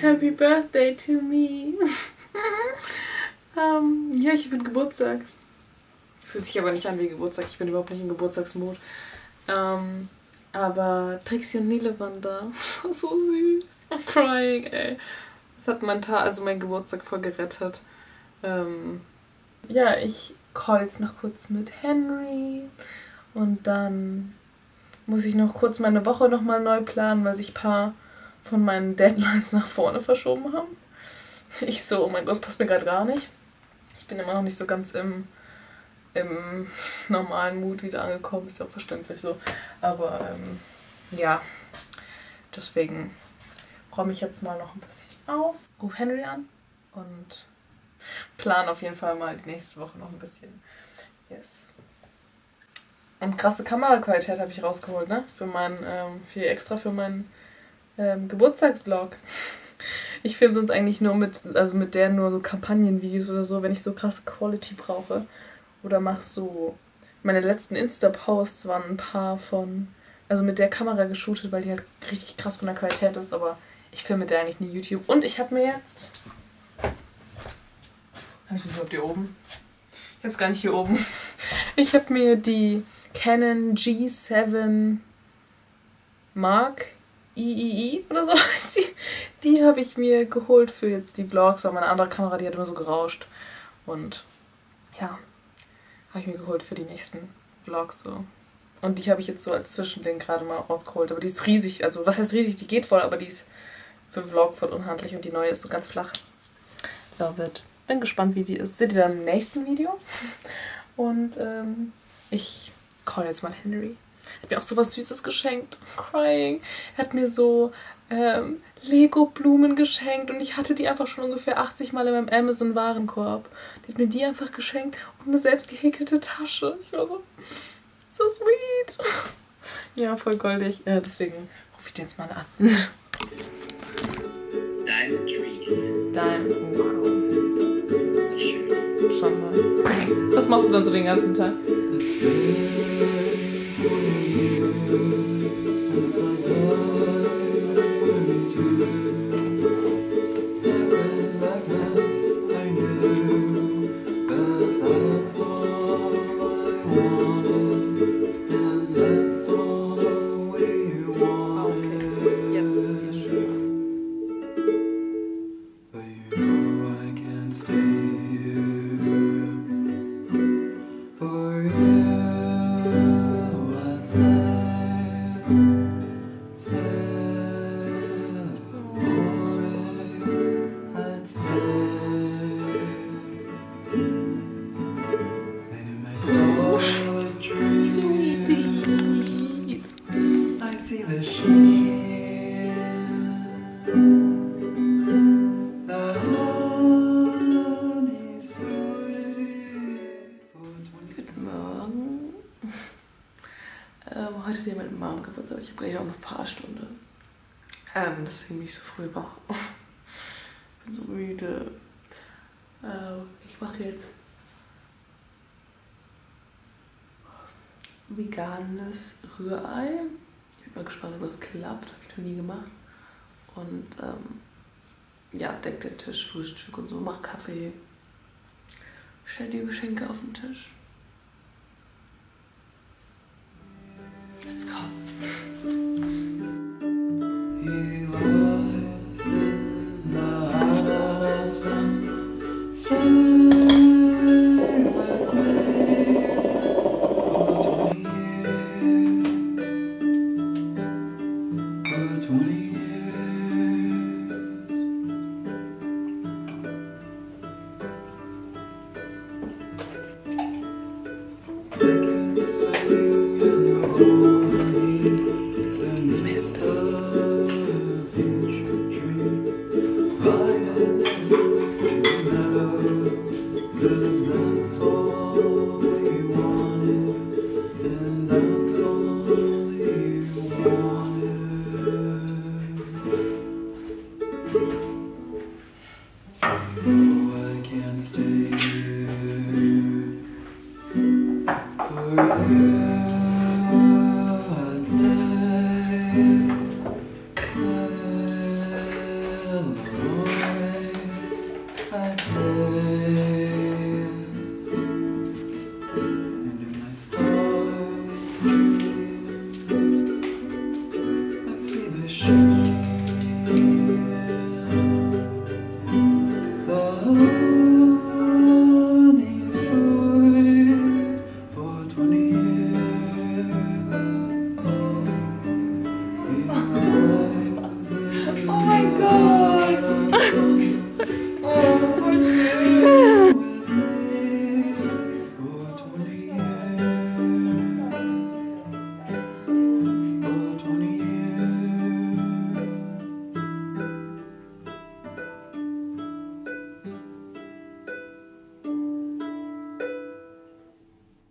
Happy birthday to me! Ja, ich bin Geburtstag. Fühlt sich aber nicht an wie Geburtstag. Ich bin überhaupt nicht im Geburtstagsmod. Aber Trixie und Nile waren da. So süß. I'm crying, ey. Das hat mein Tag, also mein Geburtstag voll gerettet. Ja, ich call jetzt noch kurz mit Henry. Und dann muss ich noch kurz meine Woche nochmal neu planen, weil sich ein paar von meinen Deadlines nach vorne verschoben haben. Ich so, oh mein Gott, das passt mir gerade gar nicht. Ich bin immer noch nicht so ganz im normalen Mut wieder angekommen. Ist ja auch verständlich so. Aber ja, deswegen räume ich jetzt mal noch ein bisschen auf. Ruf Henry an und plan auf jeden Fall mal die nächste Woche noch ein bisschen. Yes. Und krasse Kameraqualität habe ich rausgeholt, ne? Für meinen, extra für meinen Geburtstagsvlog. Ich filme sonst eigentlich nur mit so Kampagnenvideos oder so, wenn ich so krasse Quality brauche. Oder mach so. Meine letzten Insta-Posts waren ein paar von. Also mit der Kamera geshootet, weil die halt richtig krass von der Qualität ist, aber ich filme mit der eigentlich nie YouTube. Und ich habe mir jetzt. Habe ich das überhaupt hier oben? Ich habe es gar nicht hier oben. Ich habe mir die Canon G7 Mark III oder so heißt die. Die habe ich mir geholt für jetzt die Vlogs, weil meine andere Kamera, die hat immer so gerauscht. Und ja, habe ich mir geholt für die nächsten Vlogs so. Und die habe ich jetzt so als Zwischending gerade mal rausgeholt. Aber die ist riesig, also was heißt riesig, die geht voll, aber die ist für Vlog voll unhandlich und die neue ist so ganz flach. Love it. Bin gespannt, wie die ist. Seht ihr dann im nächsten Video. Und ich call jetzt mal Henry. Hat mir auch sowas Süßes geschenkt. Crying. Er hat mir so Lego-Blumen geschenkt und ich hatte die einfach schon ungefähr 80 Mal in meinem Amazon-Warenkorb. Der hat mir die einfach geschenkt und eine selbst gehäkelte Tasche. Ich war so, so sweet. Ja, voll goldig. Deswegen rufe ich den jetzt mal an. Deine Trees. Dein Wow. So schön. Schon mal. Was machst du dann so den ganzen Tag? Heute hat jemand mit Mom Geburtstag, aber ich habe gleich auch noch eine Fahrstunde. Deswegen bin ich so früh wach. Bin so müde. Ich mache jetzt veganes Rührei. Ich bin mal gespannt, ob das klappt. Habe ich noch nie gemacht. Und ja, deckt den Tisch, Frühstück und so. Mach Kaffee. Stell dir Geschenke auf den Tisch. Let's go. He lies in the hot sun. Stay with me for 20 years, for 20 years.